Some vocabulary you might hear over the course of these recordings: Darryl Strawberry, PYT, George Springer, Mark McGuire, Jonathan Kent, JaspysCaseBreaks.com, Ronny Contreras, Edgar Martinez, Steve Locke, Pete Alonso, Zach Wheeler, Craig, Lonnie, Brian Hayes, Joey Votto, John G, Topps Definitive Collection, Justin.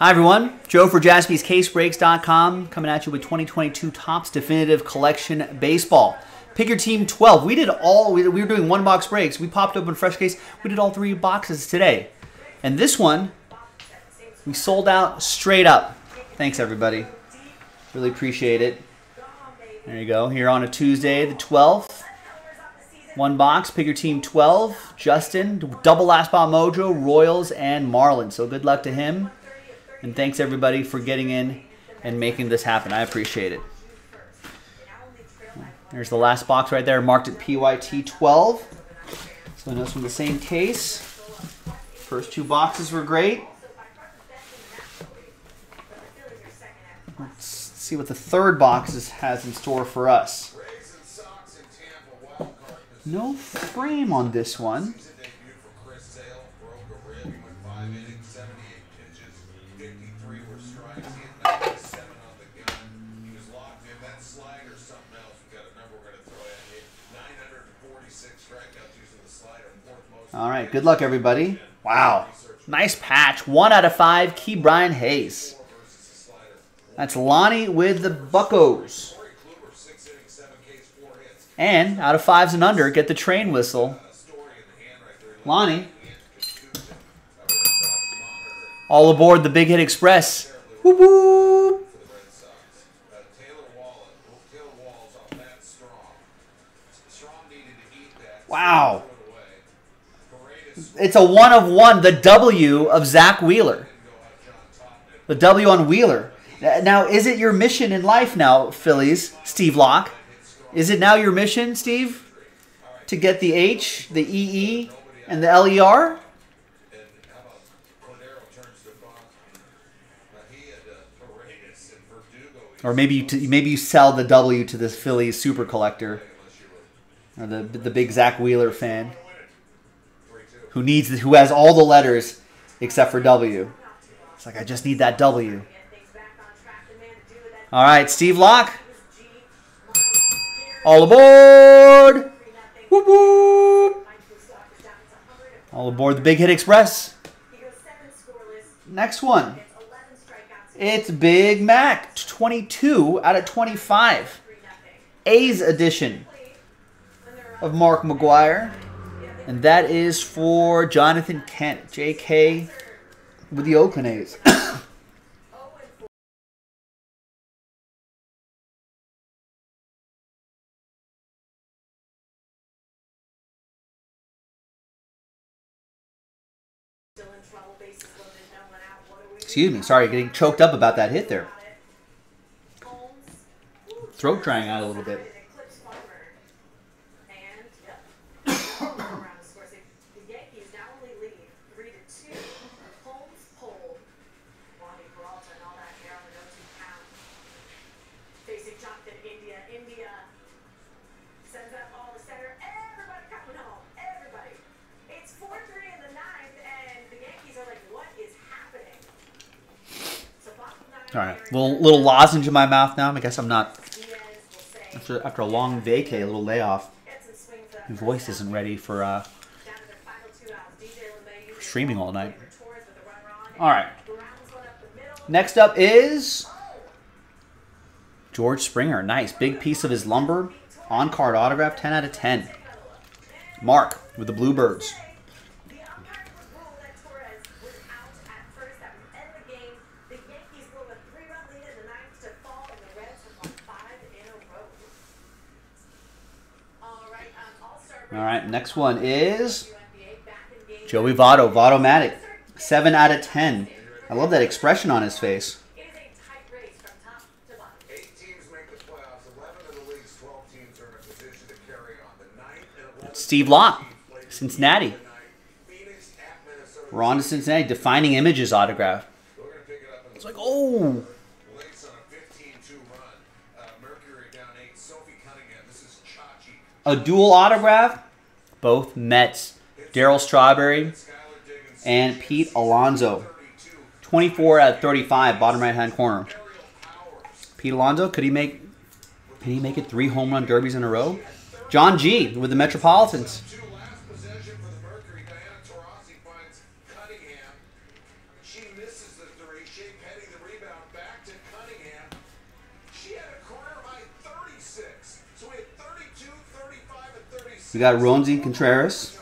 Hi everyone, Joe for JaspysCaseBreaks.com coming at you with 2022 Topps Definitive Collection Baseball. Pick your team 12. We were doing one box breaks. We popped open fresh case. We did all three boxes today. And this one, we sold out straight up. Thanks everybody. Really appreciate it. There you go. Here on a Tuesday, the 12th. One box, pick your team 12. Justin, double last ball mojo, Royals and Marlins. So good luck to him. And thanks, everybody, for getting in and making this happen. I appreciate it. There's the last box right there, marked at PYT 12. So those from the same case. First two boxes were great. Let's see what the third box has in store for us. No frame on this one. All right, good luck, everybody. Wow, nice patch. 1 out of 5, key Brian Hayes. That's Lonnie with the Buccos. And out of 5s and under, get the train whistle. Lonnie. All aboard the Big Hit Express. Whoop, whoop. Wow. It's a 1 of 1, the W of Zach Wheeler. The W on Wheeler. Now, is it your mission in life now, Phillies, Steve Locke? Is it now your mission, Steve, to get the H, the EE, and the LER? Or maybe you sell the W to this Phillies super collector, or the big Zach Wheeler fan. Who has all the letters except for W. It's like, I just need that W. All right, Steve Locke. All aboard. Whoop, whoop. All aboard the Big Hit Express. Next one. It's Big Mac. 22 out of 25. A's edition of Mark McGuire. And that is for Jonathan Kent, JK, with the Oakland A's. Excuse me, sorry, getting choked up about that hit there. Throat drying out a little bit. All right, little lozenge in my mouth now. I guess I'm not, after a long vacay, a little layoff, my voice isn't ready for streaming all night. All right, next up is George Springer. Nice, big piece of his lumber. On-card autograph, 10 out of 10. Mark with the Bluebirds. All right, next one is Joey Votto, Votto-matic, 7 out of 10. I love that expression on his face. Steve Locke, Cincinnati. We're on to Cincinnati, defining images autograph. It's like, oh. A dual autograph, both Mets, Darryl Strawberry and Pete Alonso. 24 out of 35, bottom right-hand corner. Pete Alonso, can he make it 3 home run derbies in a row? John G with the Metropolitans. We got Ronny Contreras.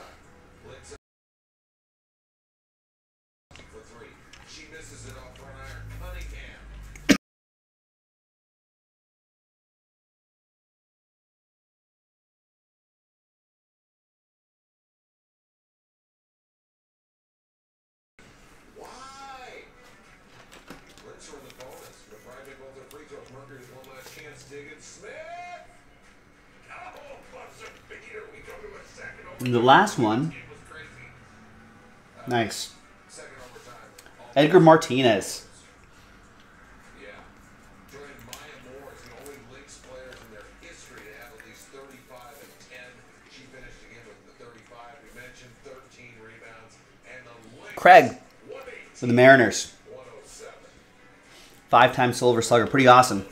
And the last one, nice, Edgar Martinez. Craig for the Mariners. 5-time Silver Slugger. Pretty awesome.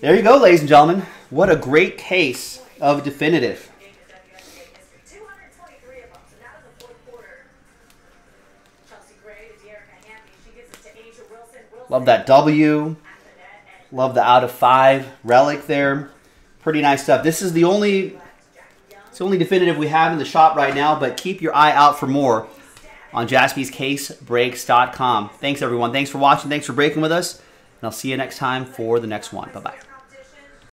There you go, ladies and gentlemen. What a great case of Definitive. Love that W. Love the out of 5 relic there. Pretty nice stuff. This is the only, it's the only Definitive we have in the shop right now, but keep your eye out for more on JaspysCaseBreaks.com. Thanks, everyone. Thanks for watching. Thanks for breaking with us. And I'll see you next time for the next one. Bye-bye.